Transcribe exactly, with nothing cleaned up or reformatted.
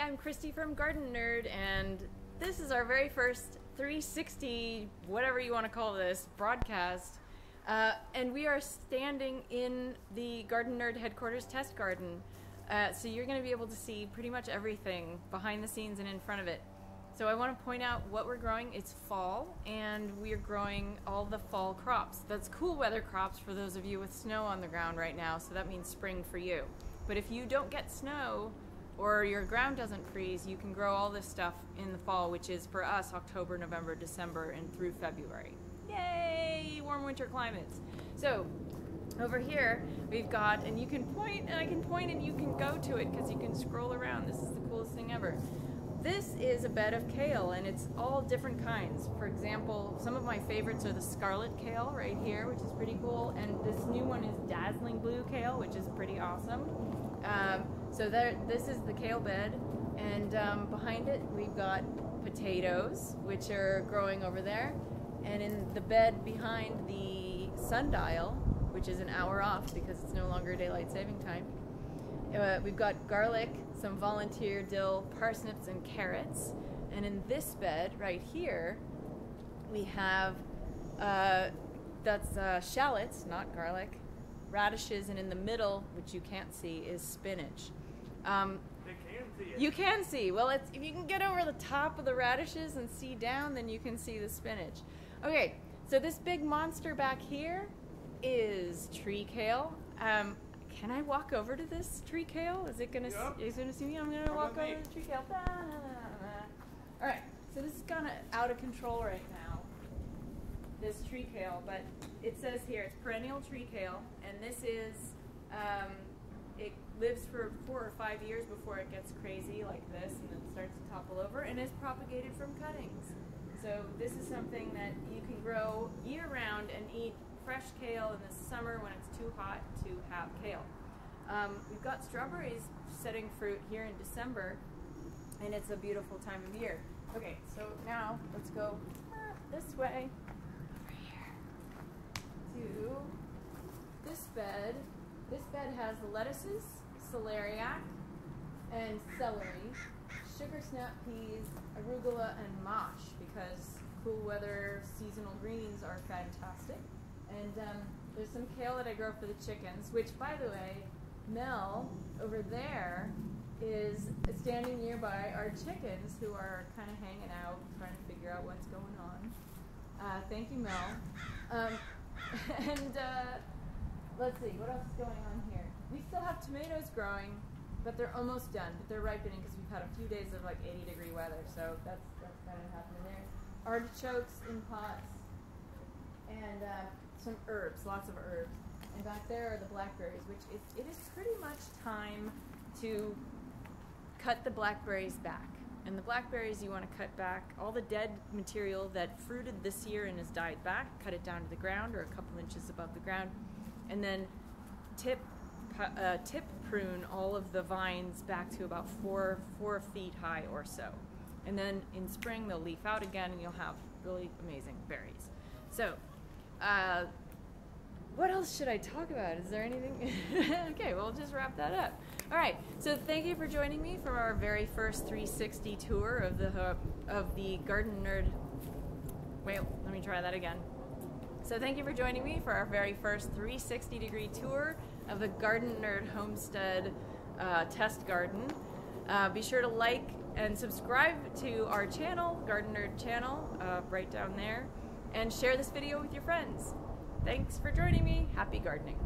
Hi, I'm Christy from Garden Nerd, and this is our very first three sixty, whatever you want to call this, broadcast. Uh, and we are standing in the Garden Nerd headquarters test garden, uh, so you're going to be able to see pretty much everything behind the scenes and in front of it. So I want to point out what we're growing. It's fall, and we are growing all the fall crops. That's cool weather crops for those of you with snow on the ground right now, so that means spring for you. But if you don't get snow, or your ground doesn't freeze, you can grow all this stuff in the fall, which is for us October, November, December, and through February. Yay, warm winter climates. So over here we've got, and you can point, and I can point, and you can go to it because you can scroll around. This is the coolest thing ever. This is a bed of kale, and it's all different kinds. For example, some of my favorites are the scarlet kale right here, which is pretty cool, and this new one is dazzling blue kale, which is pretty awesome. Um, So there, this is the kale bed, and um, behind it we've got potatoes, which are growing over there, and in the bed behind the sundial, which is an hour off because it's no longer daylight saving time, uh, we've got garlic, some volunteer dill, parsnips, and carrots. And in this bed right here we have, uh, that's uh, shallots, not garlic, radishes, and in the middle, which you can't see, is spinach. Um, they can see it. You can see. Well, it's, if you can get over the top of the radishes and see down, then you can see the spinach. Okay, so this big monster back here is tree kale. Um, can I walk over to this tree kale? Is it gonna, yep. see, is it gonna see me? I'm gonna Come walk over me. to the tree kale. Da, da, da, da. All right, so this is kinda out of control right now, this tree kale, but it says here it's perennial tree kale, and this is, um, it lives for four or five years before it gets crazy like this and then starts to topple over, and is propagated from cuttings. So this is something that you can grow year round and eat fresh kale in the summer when it's too hot to have kale. Um, we've got strawberries setting fruit here in December, and it's a beautiful time of year. Okay, so now let's go ah, this way. This bed, this bed has lettuces, celeriac, and celery, sugar snap peas, arugula, and mosh, because cool weather seasonal greens are fantastic. And um, there's some kale that I grow for the chickens, which, by the way, Mel over there is standing nearby our chickens, who are kind of hanging out, trying to figure out what's going on. Uh, thank you, Mel. Um, and uh, let's see, what else is going on here? We still have tomatoes growing, but they're almost done, but they're ripening because we've had a few days of like eighty degree weather, so that's, that's kind of happening there. Artichokes in pots, and uh, some herbs, lots of herbs. And back there are the blackberries, which is, it is pretty much time to cut the blackberries back. And the blackberries you want to cut back, all the dead material that fruited this year and has died back, cut it down to the ground or a couple inches above the ground, and then tip, uh, tip prune all of the vines back to about four, four feet high or so. And then in spring they'll leaf out again and you'll have really amazing berries. So, uh, what else should I talk about? Is there anything? Okay, we'll just wrap that up. All right, so thank you for joining me for our very first three sixty tour of the, uh, of the Garden Nerd. Wait, let me try that again. So thank you for joining me for our very first three sixty degree tour of the Garden Nerd Homestead uh, Test Garden. Uh, be sure to like and subscribe to our channel, Garden Nerd channel, uh, right down there, and share this video with your friends. Thanks for joining me. Happy gardening.